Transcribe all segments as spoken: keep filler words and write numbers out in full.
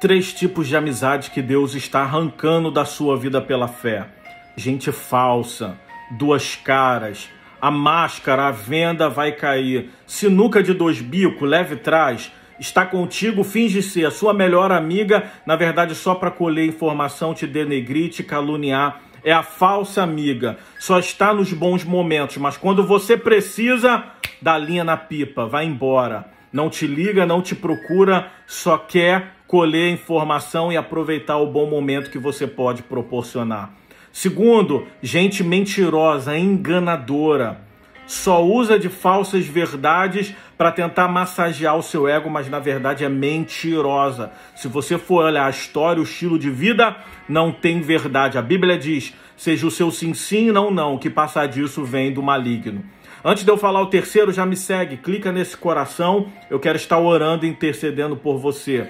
Três tipos de amizade que Deus está arrancando da sua vida pela fé. Gente falsa, duas caras, a máscara, a venda vai cair. Sinuca de dois bicos, leve trás. Está contigo, finge ser a sua melhor amiga, na verdade só para colher informação, te denegrir, te caluniar. É a falsa amiga, só está nos bons momentos, mas quando você precisa, dá linha na pipa, vai embora. Não te liga, não te procura, só quer colher informação e aproveitar o bom momento que você pode proporcionar. Segundo, gente mentirosa, enganadora. Só usa de falsas verdades para tentar massagear o seu ego, mas na verdade é mentirosa. Se você for olhar a história, o estilo de vida, não tem verdade. A Bíblia diz, seja o seu sim, sim, não, não, que passar disso vem do maligno. Antes de eu falar o terceiro, já me segue, clica nesse coração, eu quero estar orando e intercedendo por você.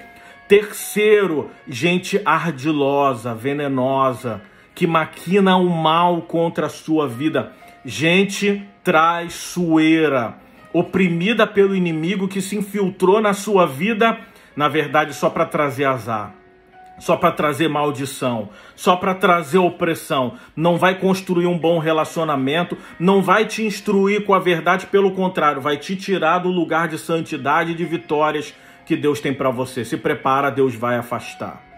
Terceiro, gente ardilosa, venenosa, que maquina o mal contra a sua vida. Gente traiçoeira, oprimida pelo inimigo que se infiltrou na sua vida, na verdade só para trazer azar, só para trazer maldição, só para trazer opressão. Não vai construir um bom relacionamento, não vai te instruir com a verdade, pelo contrário, vai te tirar do lugar de santidade e de vitórias que Deus tem para você. Se prepara, Deus vai afastar.